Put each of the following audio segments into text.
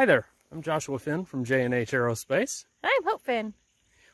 Hi there, I'm Joshua Finn from J&H Aerospace. I'm Hope Finn.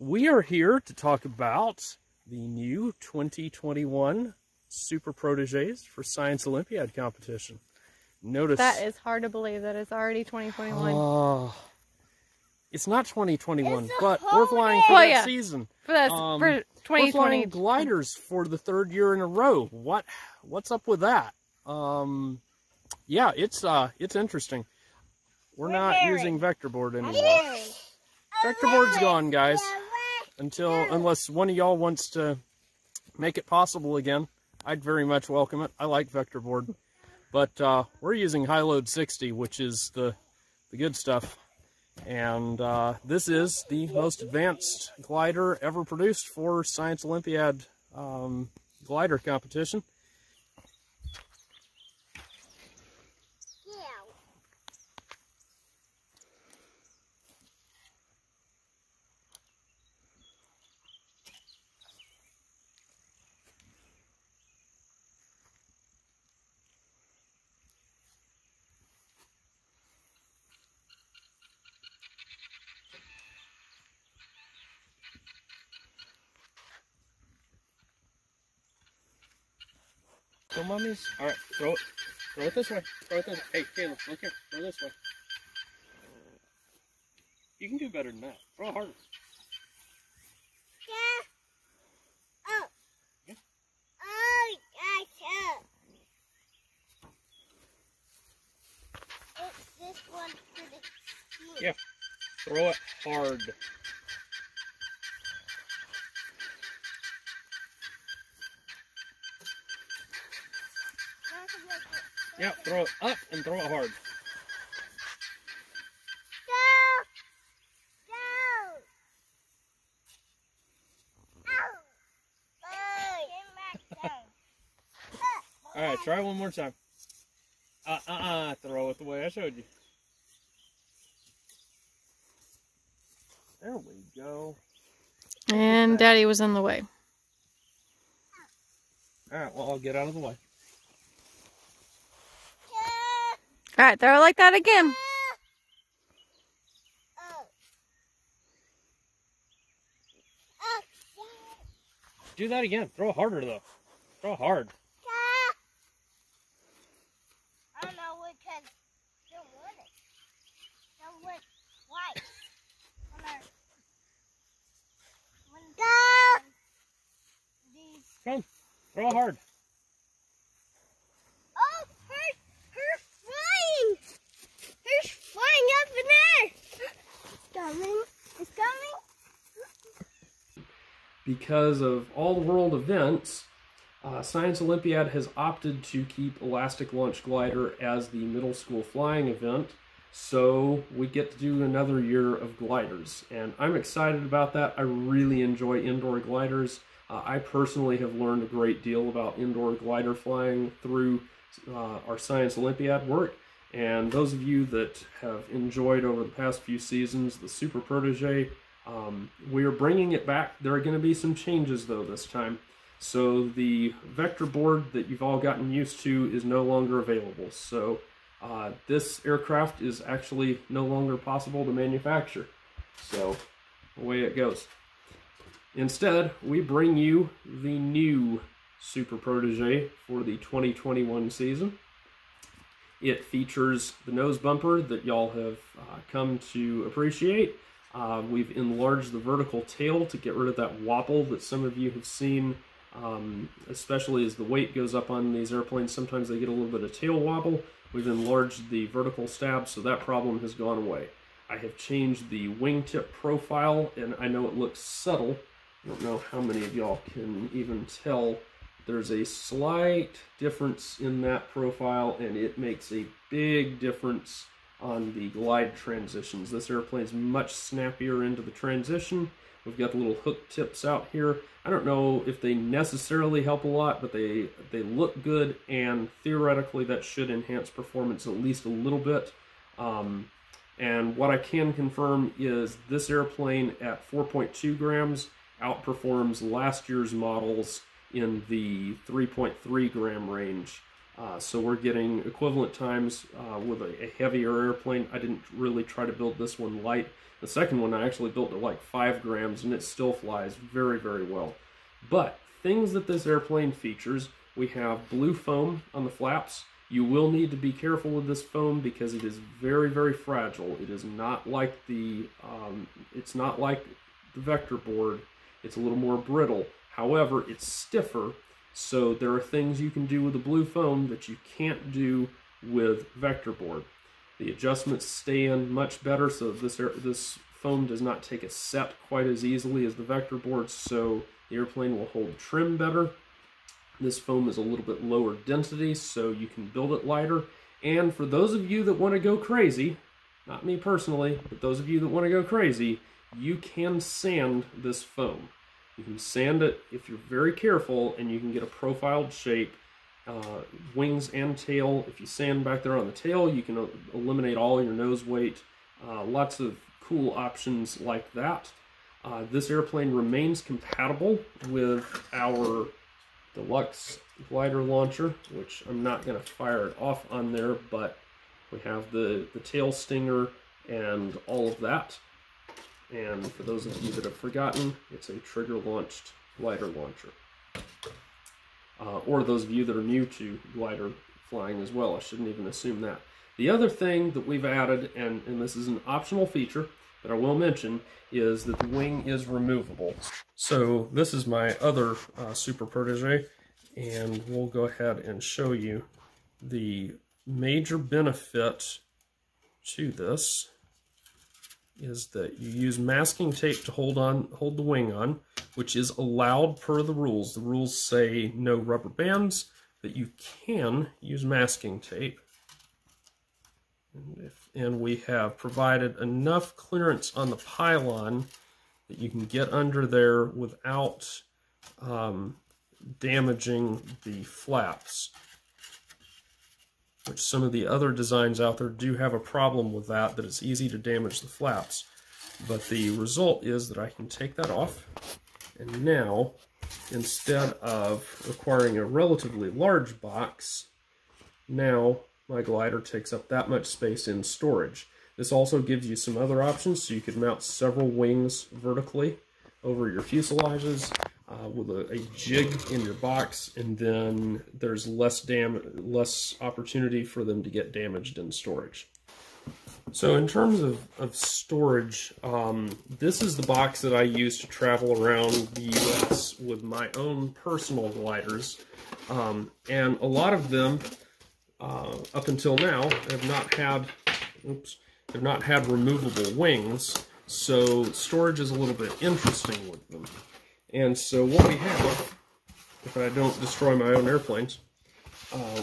We are here to talk about the new 2021 Super Protégés for Science Olympiad competition. Notice that is hard to believe that it's already 2021. It's not 2021, but we're flying for that season. For that, for 2020. We're flying gliders for the third year in a row. What's up with that? Yeah, it's interesting. We're not using Vectorboard anymore. Vectorboard's gone, guys. Unless one of y'all wants to make it possible again, I'd very much welcome it. I like Vectorboard. But we're using High Load 60, which is the good stuff. And this is the most advanced glider ever produced for Science Olympiad glider competition. Go, mummies. All right, throw it this way. Throw it this way. Hey, Caleb, look here. Throw this way. You can do better than that. Throw harder. Yeah. Oh. Yeah. Oh, gotcha. It's this one for the... Yeah. Throw it hard. Yeah, throw it up and throw it hard. Go! Go! Ow! All right, try one more time. Throw it the way I showed you. There we go. And Daddy was in the way. All right, well, I'll get out of the way. All right, throw it like that again. Do that again. Throw harder, though. Throw hard. I don't know what kind of... Come, throw hard. Because of all the world events, Science Olympiad has opted to keep Elastic Launch Glider as the middle school flying event, so we get to do another year of gliders, and I'm excited about that. I really enjoy indoor gliders. I personally have learned a great deal about indoor glider flying through our Science Olympiad work, and those of you that have enjoyed over the past few seasons the Super Protégé, we are bringing it back. There are going to be some changes, though, this time. So the vector board that you've all gotten used to is no longer available. So this aircraft is actually no longer possible to manufacture. So away it goes. Instead, we bring you the new Super Protégé for the 2021 season. It features the nose bumper that y'all have come to appreciate. We've enlarged the vertical tail to get rid of that wobble that some of you have seen, especially as the weight goes up on these airplanes. Sometimes they get a little bit of tail wobble. We've enlarged the vertical stab, so that problem has gone away. I have changed the wingtip profile, and I know it looks subtle. I don't know how many of y'all can even tell. There's a slight difference in that profile, and it makes a big difference on the glide transitions. This airplane's much snappier into the transition. We've got the little hook tips out here. I don't know if they necessarily help a lot, but they look good, and theoretically that should enhance performance at least a little bit. And what I can confirm is this airplane at 4.2 grams outperforms last year's models in the 3.3 gram range. So we're getting equivalent times with a heavier airplane. I didn't really try to build this one light. The second one I actually built at like 5 grams, and it still flies very, very well. But things that this airplane features, we have blue foam on the flaps. You will need to be careful with this foam because it is very, very fragile. It is not like the, it's not like the Vectorboard. It's a little more brittle. However, it's stiffer. So there are things you can do with the blue foam that you can't do with Vectorboard. The adjustments stay in much better, so this foam does not take a set quite as easily as the Vectorboard, so the airplane will hold trim better. This foam is a little bit lower density, so you can build it lighter. And for those of you that want to go crazy, not me personally, but those of you that want to go crazy, you can sand this foam. You can sand it if you're very careful, and you can get a profiled shape, wings and tail. If you sand back there on the tail, you can eliminate all your nose weight. Lots of cool options like that. This airplane remains compatible with our Deluxe glider launcher, which I'm not going to fire it off on there, but we have the tail stinger and all of that. And for those of you that have forgotten, it's a trigger-launched glider launcher. Or those of you that are new to glider flying as well, I shouldn't even assume that. The other thing that we've added, and this is an optional feature that I will mention, is that the wing is removable. So this is my other Super Protégé, and we'll go ahead and show you the major benefit to this is that you use masking tape to hold the wing on, which is allowed per the rules. The rules say no rubber bands, but you can use masking tape. And we have provided enough clearance on the pylon that you can get under there without damaging the flaps, which some of the other designs out there do have a problem with that, that it's easy to damage the flaps. But the result is that I can take that off, and now, instead of requiring a relatively large box, now my glider takes up that much space in storage. This also gives you some other options, so you could mount several wings vertically over your fuselages with a jig in your box, and then there's less opportunity for them to get damaged in storage. So in terms of storage, this is the box that I use to travel around the U.S. with my own personal gliders, and a lot of them, up until now, have not had removable wings, so storage is a little bit interesting with them. And so what we have, if I don't destroy my own airplanes,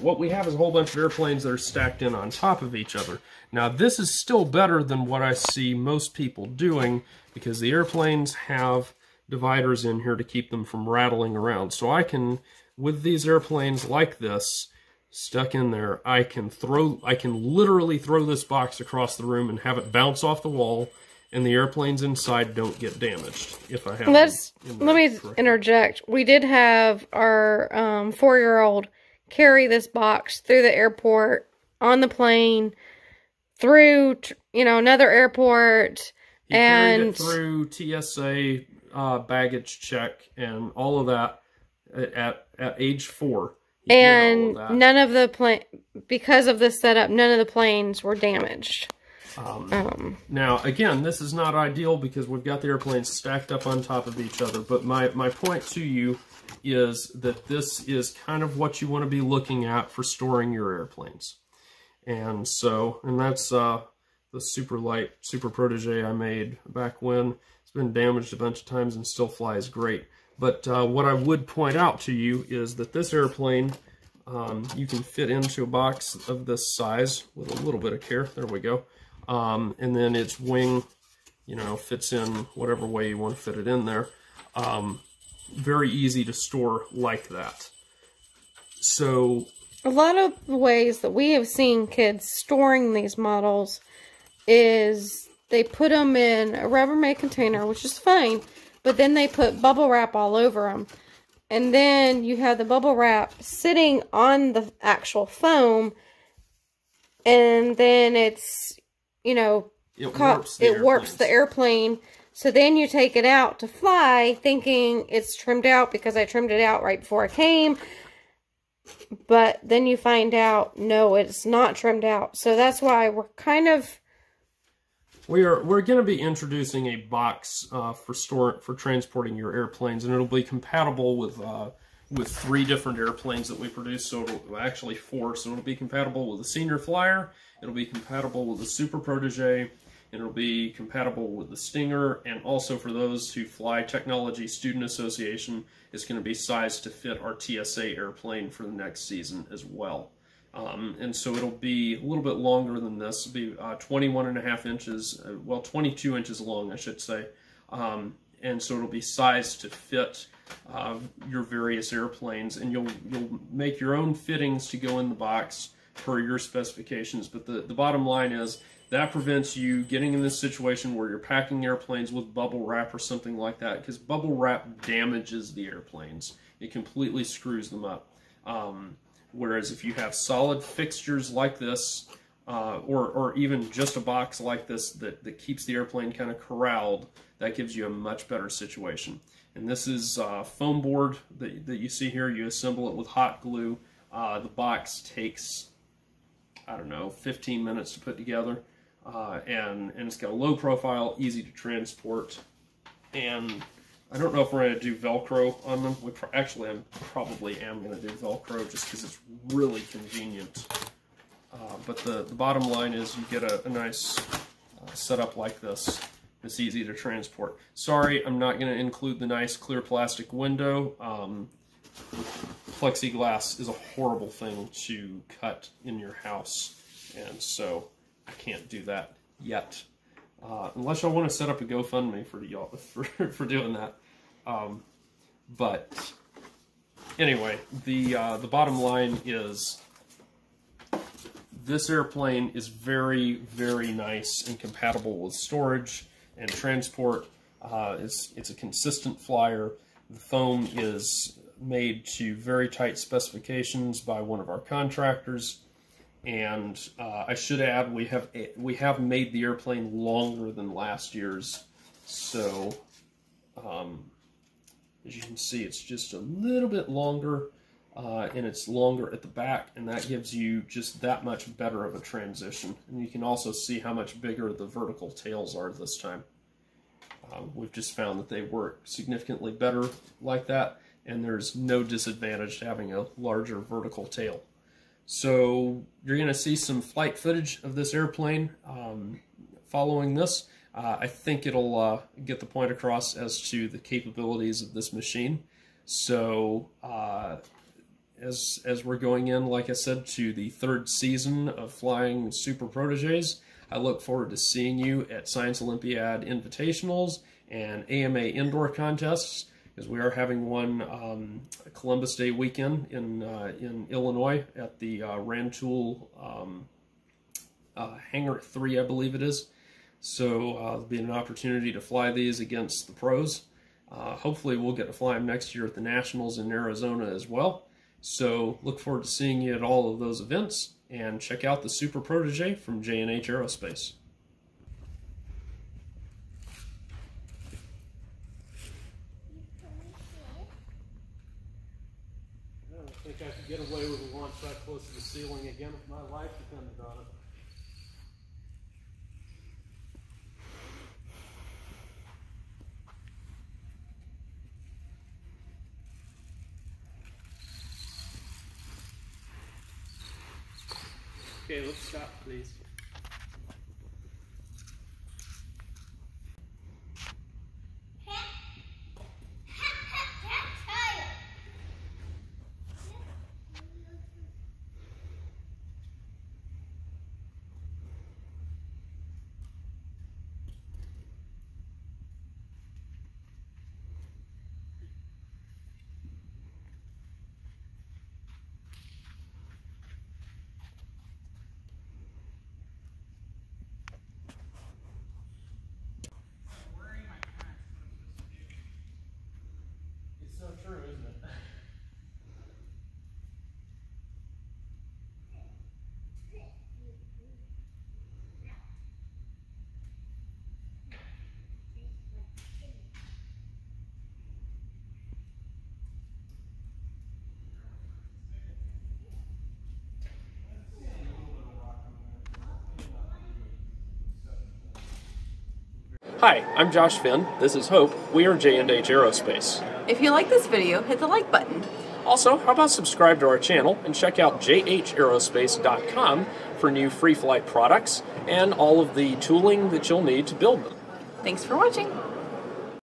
what we have is a whole bunch of airplanes that are stacked in on top of each other. Now this is still better than what I see most people doing, because the airplanes have dividers in here to keep them from rattling around. So I can, with these airplanes like this, stuck in there, I can literally throw this box across the room and have it bounce off the wall, and the airplanes inside don't get damaged. If I have, let me interject. We did have our 4-year-old carry this box through the airport, on the plane, through another airport, and through TSA baggage check and all of that at age 4. And none of the because of this setup, none of the planes were damaged. Now, again, this is not ideal because we've got the airplanes stacked up on top of each other. But my point to you is that this is kind of what you want to be looking at for storing your airplanes. And so, and that's the super light Super Protégé I made back when. It's been damaged a bunch of times and still flies great. But what I would point out to you is that this airplane, you can fit into a box of this size with a little bit of care. There we go. And then its wing, fits in whatever way you want to fit it in there. Very easy to store like that. So a lot of the ways that we have seen kids storing these models is they put them in a Rubbermaid container, which is fine. But then they put bubble wrap all over them. And then you have the bubble wrap sitting on the actual foam. And then it's, you know, it warps the airplane. So then you take it out to fly thinking it's trimmed out because I trimmed it out right before I came. But then you find out, no, it's not trimmed out. So that's why we're kind of... We're going to be introducing a box for transporting your airplanes, and it'll be compatible with 3 different airplanes that we produce. So it'll, actually 4. So it'll be compatible with the Senior Flyer, it'll be compatible with the Super Protégé, and it'll be compatible with the Stinger. And also for those who fly Technology Student Association, it's going to be sized to fit our TSA airplane for the next season as well. And so it'll be a little bit longer than this. It'll be 21.5 inches, well, 22 inches long, I should say. And so it'll be sized to fit your various airplanes, and you'll make your own fittings to go in the box per your specifications. But the bottom line is that prevents you getting in this situation where you're packing airplanes with bubble wrap or something like that, because bubble wrap damages the airplanes. It completely screws them up. Whereas if you have solid fixtures like this, or even just a box like this that keeps the airplane kind of corralled, that gives you a much better situation. And this is foam board that you see here. You assemble it with hot glue. The box takes, I don't know, 15 minutes to put together. And it's got a low profile, easy to transport. And I don't know if we're going to do Velcro on them. Actually, I probably am going to do Velcro just because it's really convenient. But the bottom line is you get a nice setup like this. It's easy to transport. Sorry, I'm not going to include the nice clear plastic window. Plexiglass is a horrible thing to cut in your house, and so I can't do that yet. Unless y'all want to set up a GoFundMe for doing that. But anyway, the bottom line is this airplane is very, very nice and compatible with storage and transport. It's a consistent flyer. The foam is made to very tight specifications by one of our contractors. And I should add, we have made the airplane longer than last year's, so as you can see, it's just a little bit longer, and it's longer at the back, and that gives you just that much better of a transition. And you can also see how much bigger the vertical tails are this time. We've just found that they work significantly better like that, and there's no disadvantage to having a larger vertical tail. So you're going to see some flight footage of this airplane following this. I think it'll get the point across as to the capabilities of this machine. So as we're going in, like I said, to the 3rd season of flying Super Protégés, I look forward to seeing you at Science Olympiad Invitationals and AMA Indoor Contests, because we are having one Columbus Day weekend in Illinois at the Rantoul Hangar 3, I believe it is. So there'll be an opportunity to fly these against the pros. Hopefully we'll get to fly them next year at the Nationals in Arizona as well. So look forward to seeing you at all of those events, and check out the Super Protégé from J&H Aerospace. I think I could get away with a launch right close to the ceiling again if my life depended on it. Okay, let's stop, please. True, isn't it? Hi, I'm Josh Finn, this is Hope, we are J&H Aerospace. If you like this video, hit the like button. Also, how about subscribe to our channel and check out jhaerospace.com for new free flight products and all of the tooling that you'll need to build them. Thanks for watching.